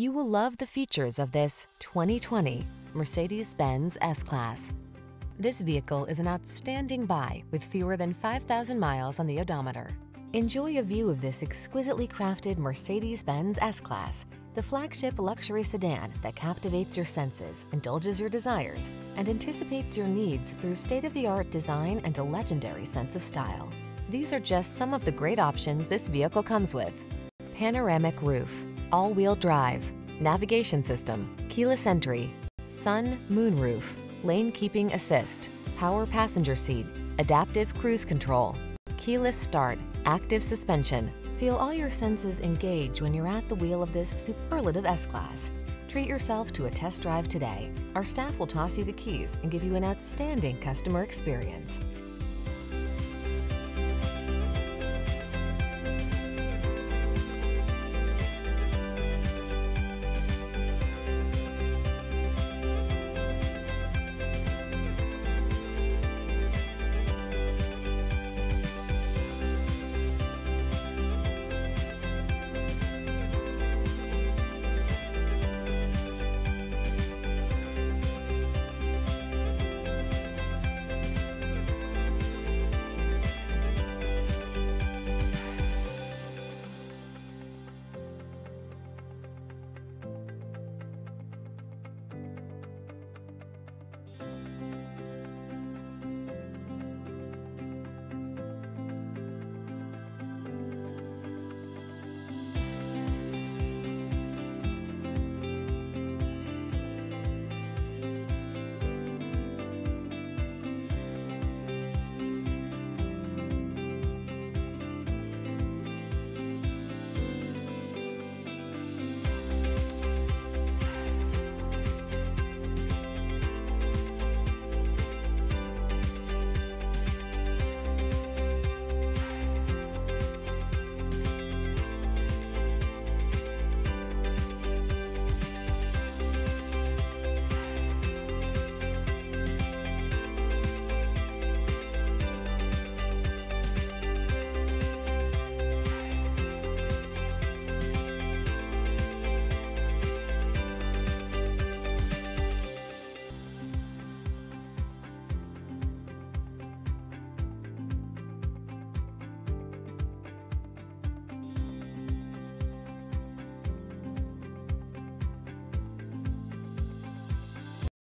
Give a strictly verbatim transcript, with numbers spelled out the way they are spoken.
You will love the features of this twenty twenty Mercedes-Benz S-Class. This vehicle is an outstanding buy with fewer than five thousand miles on the odometer. Enjoy a view of this exquisitely crafted Mercedes-Benz S-Class, the flagship luxury sedan that captivates your senses, indulges your desires, and anticipates your needs through state-of-the-art design and a legendary sense of style. These are just some of the great options this vehicle comes with: panoramic roof, all-wheel drive, navigation system, keyless entry, sun, moon roof, lane keeping assist, power passenger seat, adaptive cruise control, keyless start, active suspension. Feel all your senses engage when you're at the wheel of this superlative S-Class. Treat yourself to a test drive today. Our staff will toss you the keys and give you an outstanding customer experience.